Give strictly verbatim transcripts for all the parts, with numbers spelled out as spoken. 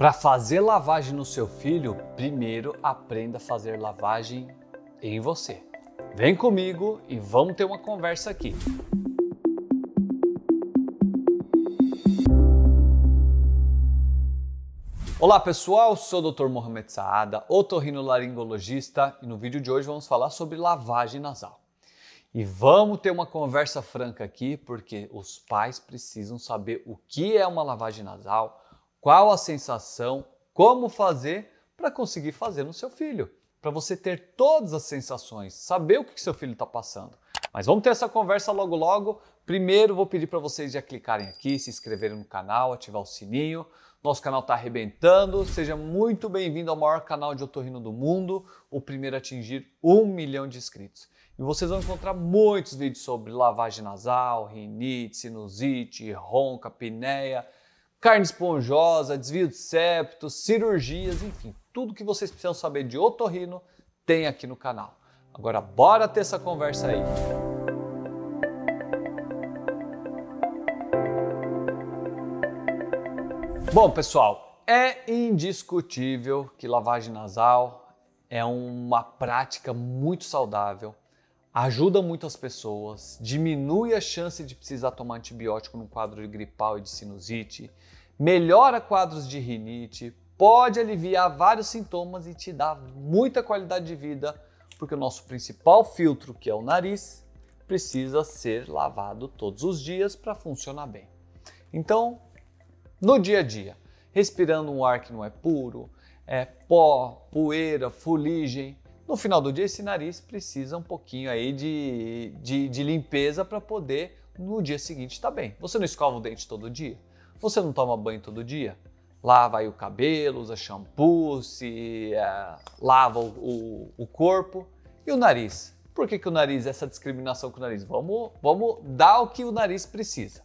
Para fazer lavagem no seu filho, primeiro aprenda a fazer lavagem em você. Vem comigo e vamos ter uma conversa aqui. Olá pessoal, sou o doutor Mohamad Saada, otorrinolaringologista, e no vídeo de hoje vamos falar sobre lavagem nasal. E vamos ter uma conversa franca aqui, porque os pais precisam saber o que é uma lavagem nasal, qual a sensação, como fazer para conseguir fazer no seu filho, para você ter todas as sensações, saber o que seu filho está passando. Mas vamos ter essa conversa logo logo. Primeiro vou pedir para vocês já clicarem aqui, se inscreverem no canal, ativar o sininho. Nosso canal está arrebentando, seja muito bem-vindo ao maior canal de otorrino do mundo, o primeiro a atingir um milhão de inscritos. E vocês vão encontrar muitos vídeos sobre lavagem nasal, rinite, sinusite, ronca, apneia, carne esponjosa, desvio de septo, cirurgias, enfim, tudo que vocês precisam saber de otorrino tem aqui no canal. Agora bora ter essa conversa aí. Bom, pessoal, é indiscutível que lavagem nasal é uma prática muito saudável, ajuda muitas pessoas, diminui a chance de precisar tomar antibiótico no quadro de gripal e de sinusite, melhora quadros de rinite, pode aliviar vários sintomas e te dá muita qualidade de vida, porque o nosso principal filtro, que é o nariz, precisa ser lavado todos os dias para funcionar bem. Então, no dia a dia, respirando um ar que não é puro, é pó, poeira, fuligem, no final do dia esse nariz precisa um pouquinho aí de, de, de limpeza para poder no dia seguinte estar bem. Você não escova o dente todo dia? Você não toma banho todo dia? Lava aí o cabelo, usa shampoo, se, é, lava o, o, o corpo. E o nariz? Por que que o nariz, essa discriminação com o nariz? Vamos, vamos dar o que o nariz precisa.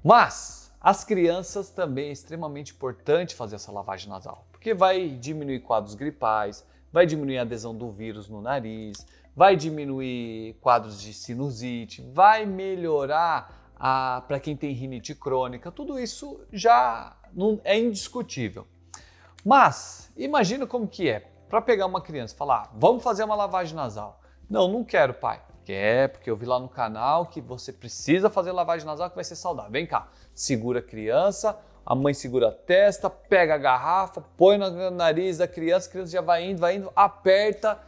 Mas as crianças também é extremamente importante fazer essa lavagem nasal, porque vai diminuir quadros gripais, vai diminuir a adesão do vírus no nariz, vai diminuir quadros de sinusite, vai melhorar para quem tem rinite crônica, tudo isso já não, é indiscutível. Mas imagina como que é, para pegar uma criança e falar, ah, vamos fazer uma lavagem nasal. Não, não quero, pai. Quer, porque eu vi lá no canal que você precisa fazer lavagem nasal que vai ser saudável. Vem cá, segura a criança, a mãe segura a testa, pega a garrafa, põe no nariz da criança, a criança já vai indo, vai indo, aperta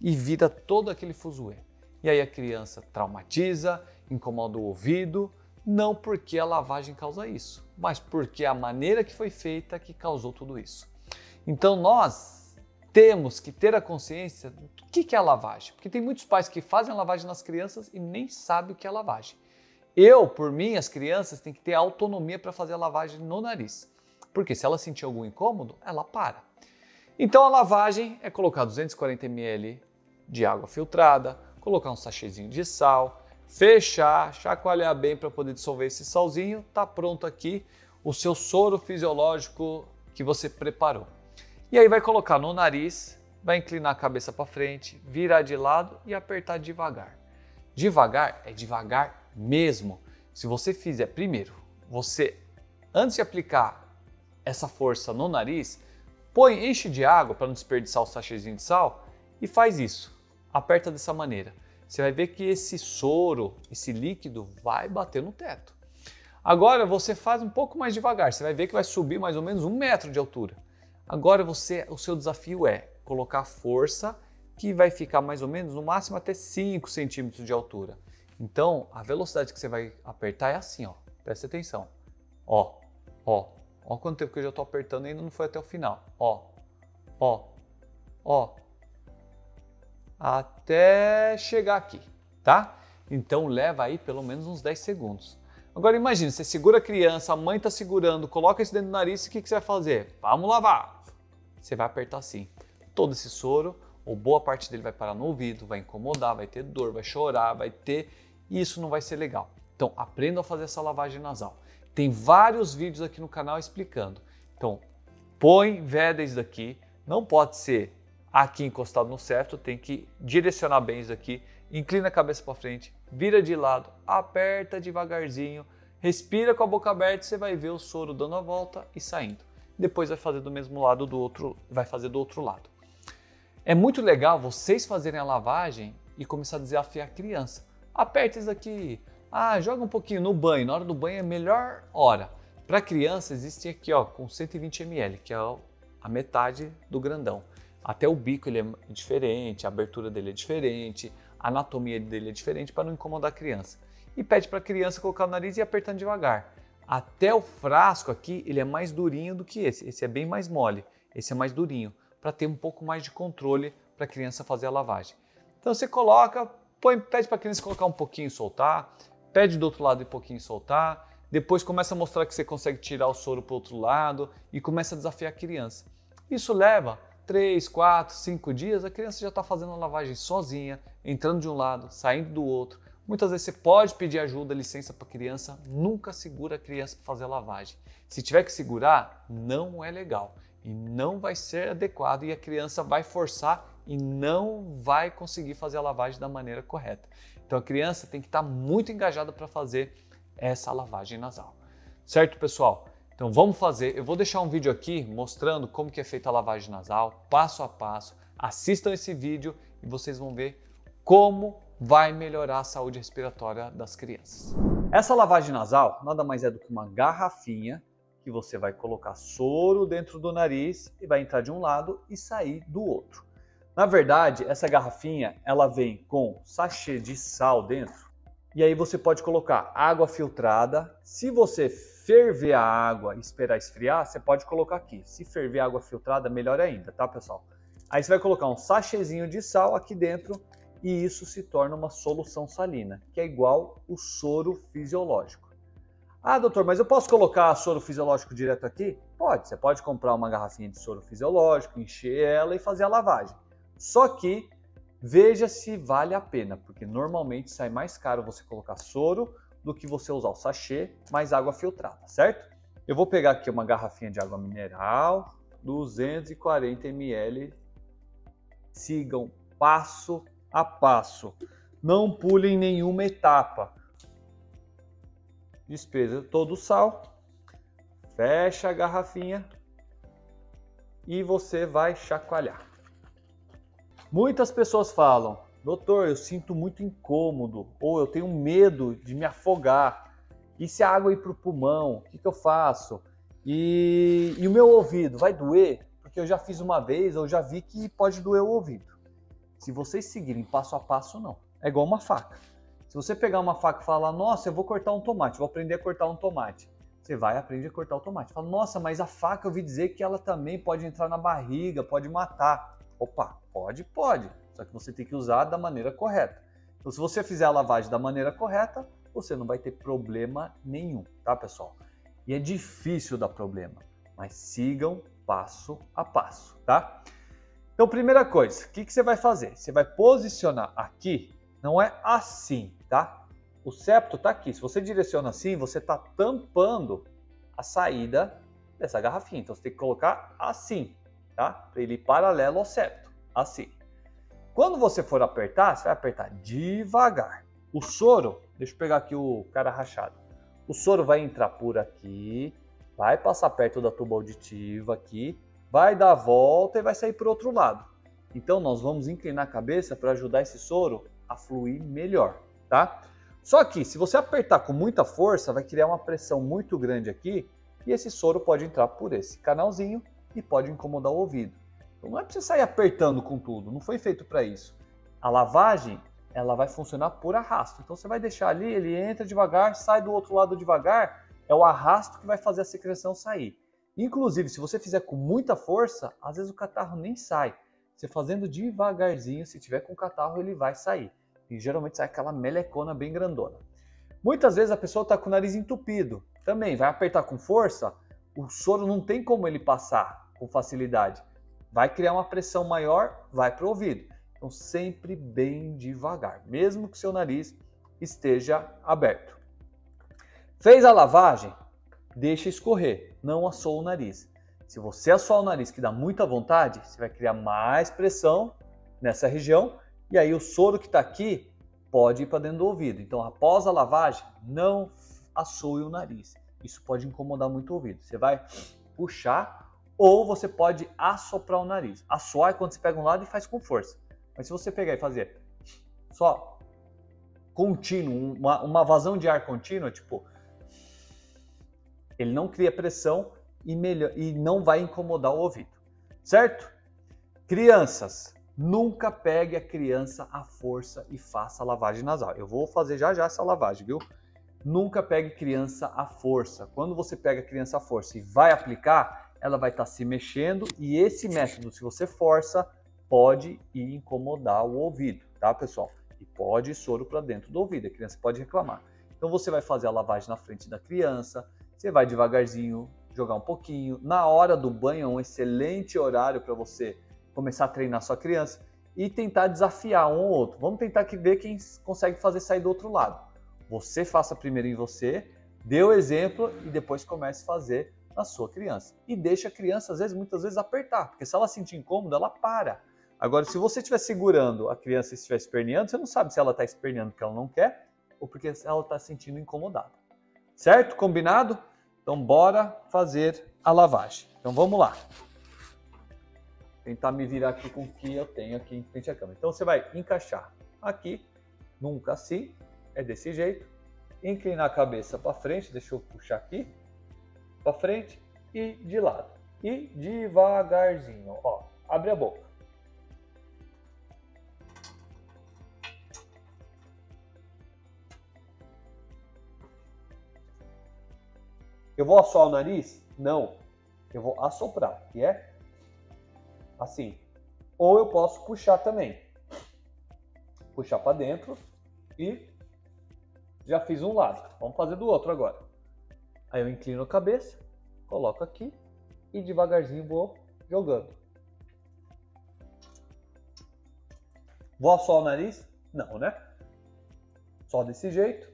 e vira todo aquele fuzuê. E aí a criança traumatiza, incomoda o ouvido, não porque a lavagem causa isso, mas porque a maneira que foi feita que causou tudo isso. Então nós temos que ter a consciência do que é a lavagem, porque tem muitos pais que fazem a lavagem nas crianças e nem sabem o que é a lavagem. Eu, por mim, as crianças têm que ter autonomia para fazer a lavagem no nariz, porque se ela sentir algum incômodo, ela para. Então a lavagem é colocar duzentos e quarenta mililitros de água filtrada, colocar um sachêzinho de sal, fechar, chacoalhar bem para poder dissolver esse salzinho, tá pronto aqui o seu soro fisiológico que você preparou. E aí vai colocar no nariz, vai inclinar a cabeça para frente, virar de lado e apertar devagar. Devagar é devagar mesmo. Se você fizer primeiro, você antes de aplicar essa força no nariz, põe, enche de água para não desperdiçar o sachêzinho de sal e faz isso. Aperta dessa maneira. Você vai ver que esse soro, esse líquido vai bater no teto. Agora você faz um pouco mais devagar, você vai ver que vai subir mais ou menos um metro de altura. Agora você, o seu desafio é colocar força que vai ficar mais ou menos no máximo até cinco centímetros de altura. Então a velocidade que você vai apertar é assim, ó. Presta atenção. Ó, ó, ó quanto tempo que eu já tô apertando e ainda não foi até o final. Ó, ó, ó. Até chegar aqui, tá? Então leva aí pelo menos uns dez segundos. Agora imagina, você segura a criança, a mãe está segurando, coloca isso dentro do nariz, o que, que você vai fazer? Vamos lavar! Você vai apertar assim. Todo esse soro, ou boa parte dele vai parar no ouvido, vai incomodar, vai ter dor, vai chorar, vai ter... E isso não vai ser legal. Então, aprenda a fazer essa lavagem nasal. Tem vários vídeos aqui no canal explicando. Então, põe, veda isso daqui. Não pode ser aqui encostado no septo, tem que direcionar bem isso daqui. Inclina a cabeça para frente, vira de lado, aperta devagarzinho, respira com a boca aberta, você vai ver o soro dando a volta e saindo. depois vai fazer do mesmo lado do outro, vai fazer do outro lado. É muito legal vocês fazerem a lavagem e começar a desafiar a criança. Aperta isso aqui, ah, joga um pouquinho no banho, na hora do banho é a melhor hora. Para criança existe aqui ó, com cento e vinte mililitros, que é a metade do grandão. Até o bico ele é diferente, a abertura dele é diferente, a anatomia dele é diferente para não incomodar a criança. E pede para a criança colocar o nariz e ir apertando devagar. Até o frasco aqui, ele é mais durinho do que esse. Esse é bem mais mole, esse é mais durinho, para ter um pouco mais de controle para a criança fazer a lavagem. Então você coloca, põe, pede para a criança colocar um pouquinho e soltar, pede do outro lado um pouquinho e soltar, depois começa a mostrar que você consegue tirar o soro para o outro lado e começa a desafiar a criança. Isso leva três, quatro, cinco dias, a criança já está fazendo a lavagem sozinha, entrando de um lado, saindo do outro. Muitas vezes você pode pedir ajuda, licença para a criança, nunca segura a criança para fazer a lavagem. Se tiver que segurar, não é legal e não vai ser adequado e a criança vai forçar e não vai conseguir fazer a lavagem da maneira correta. Então a criança tem que estar muito engajada para fazer essa lavagem nasal. Certo, pessoal? Então vamos fazer, eu vou deixar um vídeo aqui mostrando como que é feita a lavagem nasal, passo a passo. Assistam esse vídeo e vocês vão ver como vai melhorar a saúde respiratória das crianças. Essa lavagem nasal nada mais é do que uma garrafinha que você vai colocar soro dentro do nariz e vai entrar de um lado e sair do outro. Na verdade, essa garrafinha ela vem com sachê de sal dentro e aí você pode colocar água filtrada. Se você ferver a água e esperar esfriar, você pode colocar aqui. Se ferver a água filtrada, melhor ainda, tá, pessoal? Aí você vai colocar um sachêzinho de sal aqui dentro e isso se torna uma solução salina, que é igual o soro fisiológico. Ah, doutor, mas eu posso colocar soro fisiológico direto aqui? Pode, você pode comprar uma garrafinha de soro fisiológico, encher ela e fazer a lavagem. Só que veja se vale a pena, porque normalmente sai mais caro você colocar soro do que você usar o sachê mais água filtrada, certo? Eu vou pegar aqui uma garrafinha de água mineral, duzentos e quarenta mililitros. Sigam passo a passo, não pulem nenhuma etapa. Despeja todo o sal, fecha a garrafinha e você vai chacoalhar. Muitas pessoas falam, doutor, eu sinto muito incômodo ou eu tenho medo de me afogar. E se a água ir para o pulmão, o que, que eu faço? E, e o meu ouvido vai doer? Porque eu já fiz uma vez ou já vi que pode doer o ouvido. Se vocês seguirem passo a passo, não. É igual uma faca. Se você pegar uma faca e falar, nossa, eu vou cortar um tomate, vou aprender a cortar um tomate. Você vai aprender a cortar o tomate. Fala, nossa, mas a faca eu ouvi dizer que ela também pode entrar na barriga, pode matar. Opa, pode, pode. Só que você tem que usar da maneira correta. Então, se você fizer a lavagem da maneira correta, você não vai ter problema nenhum, tá, pessoal? E é difícil dar problema, mas sigam passo a passo, tá? Então, primeira coisa, o que, que você vai fazer? Você vai posicionar aqui, não é assim, tá? O septo tá aqui. Se você direciona assim, você tá tampando a saída dessa garrafinha. Então, você tem que colocar assim, tá? Para ele ir paralelo ao septo, assim. Quando você for apertar, você vai apertar devagar. O soro, deixa eu pegar aqui o cara rachado. O soro vai entrar por aqui, vai passar perto da tuba auditiva aqui, vai dar a volta e vai sair para o outro lado. Então, nós vamos inclinar a cabeça para ajudar esse soro a fluir melhor, tá? Só que, se você apertar com muita força, vai criar uma pressão muito grande aqui e esse soro pode entrar por esse canalzinho e pode incomodar o ouvido. Então, não é para você sair apertando com tudo, não foi feito para isso. A lavagem, ela vai funcionar por arrasto. Então, você vai deixar ali, ele entra devagar, sai do outro lado devagar, é o arrasto que vai fazer a secreção sair. Inclusive, se você fizer com muita força, às vezes o catarro nem sai. Você fazendo devagarzinho, se tiver com catarro, ele vai sair. E geralmente sai aquela melecona bem grandona. Muitas vezes a pessoa está com o nariz entupido. Também vai apertar com força, o soro não tem como ele passar com facilidade. Vai criar uma pressão maior, vai para o ouvido. Então sempre bem devagar, mesmo que seu nariz esteja aberto. Fez a lavagem? Deixa escorrer, não assoa o nariz. Se você assoar o nariz que dá muita vontade, você vai criar mais pressão nessa região e aí o soro que está aqui pode ir para dentro do ouvido. Então, após a lavagem, não assoe o nariz. Isso pode incomodar muito o ouvido. Você vai puxar Ou você pode assoprar o nariz. Assoar é quando você pega um lado e faz com força. Mas se você pegar e fazer só contínuo, uma, uma vazão de ar contínua, tipo, ele não cria pressão e, melhor, e não vai incomodar o ouvido, certo? Crianças, nunca pegue a criança à força e faça a lavagem nasal. Eu vou fazer já já essa lavagem, viu? Nunca pegue criança à força. Quando você pega a criança à força e vai aplicar, ela vai estar se mexendo e esse método, se você força, pode ir incomodar o ouvido, tá, pessoal? E pode ir soro para dentro do ouvido, a criança pode reclamar. Então você vai fazer a lavagem na frente da criança, você vai devagarzinho jogar um pouquinho. Na hora do banho é um excelente horário para você começar a treinar sua criança e tentar desafiar um ou outro. Vamos tentar ver quem consegue fazer sair do outro lado. Você faça primeiro em você, dê o exemplo e depois comece a fazer na sua criança. E deixa a criança, às vezes, muitas vezes, apertar, porque se ela sentir incômodo, ela para. Agora, se você estiver segurando a criança e estiver esperneando, você não sabe se ela está esperneando porque ela não quer ou porque ela está sentindo incomodada. Certo? Combinado? Então, bora fazer a lavagem. Então, vamos lá. Tentar me virar aqui com o que eu tenho aqui em frente à câmera. Então, você vai encaixar aqui, nunca assim, é desse jeito. Inclinar a cabeça para frente, deixa eu puxar aqui, para frente e de lado. E devagarzinho, ó, abre a boca. Eu vou assoar o nariz? Não. Eu vou assoprar, que é assim. Ou eu posso puxar também. Puxar para dentro e já fiz um lado. Vamos fazer do outro agora. Aí eu inclino a cabeça, coloco aqui e devagarzinho vou jogando. Vou assoar o nariz? Não, né? Só desse jeito.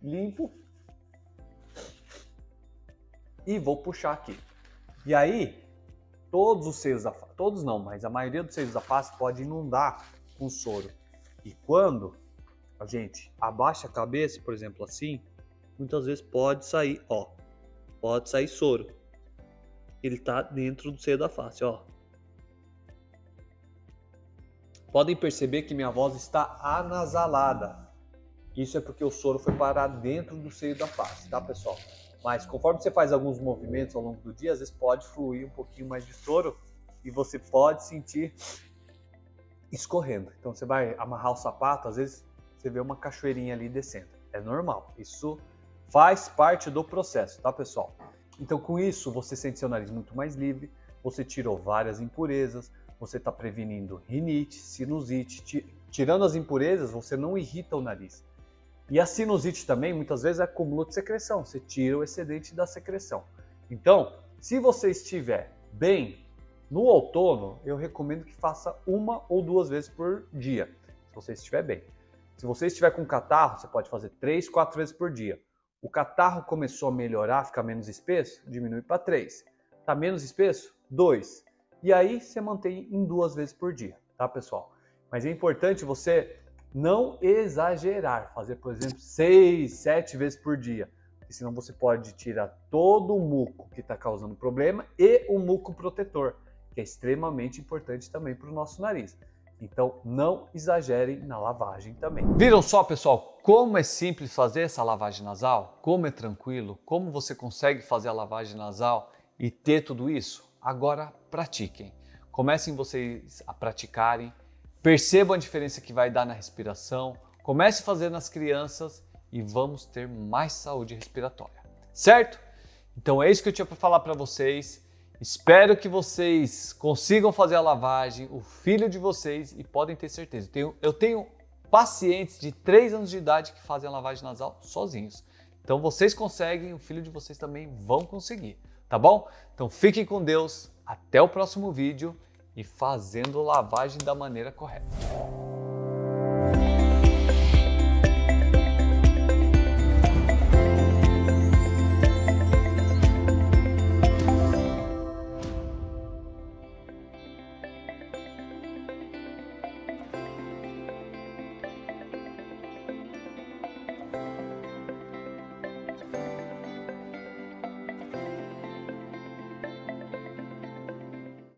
Limpo. E vou puxar aqui. E aí, todos os seios da face, todos não, mas a maioria dos seios da face pode inundar com soro. E quando a gente abaixa a cabeça, por exemplo, assim, muitas vezes pode sair, ó, pode sair soro. Ele tá dentro do seio da face, ó. Podem perceber que minha voz está anasalada. Isso é porque o soro foi parar dentro do seio da face, tá, pessoal? Mas conforme você faz alguns movimentos ao longo do dia, às vezes pode fluir um pouquinho mais de soro e você pode sentir escorrendo. Então você vai amarrar o sapato, às vezes você vê uma cachoeirinha ali descendo. É normal, isso faz parte do processo, tá, pessoal? Então com isso você sente seu nariz muito mais livre, você tirou várias impurezas, você está prevenindo rinite, sinusite. Tirando as impurezas, você não irrita o nariz. E a sinusite também, muitas vezes, é acúmulo de secreção. Você tira o excedente da secreção. Então, se você estiver bem no outono, eu recomendo que faça uma ou duas vezes por dia, se você estiver bem. Se você estiver com catarro, você pode fazer três, quatro vezes por dia. O catarro começou a melhorar, fica menos espesso, diminui para três. Está menos espesso? Dois. E aí, você mantém em duas vezes por dia, tá, pessoal? Mas é importante você não exagerar, fazer, por exemplo, seis, sete vezes por dia, porque senão você pode tirar todo o muco que está causando problema e o muco protetor, que é extremamente importante também para o nosso nariz. Então, não exagerem na lavagem também. Viram só, pessoal, como é simples fazer essa lavagem nasal? Como é tranquilo? Como você consegue fazer a lavagem nasal e ter tudo isso? Agora, pratiquem. Comecem vocês a praticarem. Percebam a diferença que vai dar na respiração, comece a fazer nas crianças e vamos ter mais saúde respiratória, certo? Então é isso que eu tinha para falar para vocês, espero que vocês consigam fazer a lavagem, o filho de vocês, e podem ter certeza, eu tenho, eu tenho pacientes de três anos de idade que fazem a lavagem nasal sozinhos, então vocês conseguem, o filho de vocês também vão conseguir, tá bom? Então fiquem com Deus, até o próximo vídeo. E fazendo lavagem da maneira correta.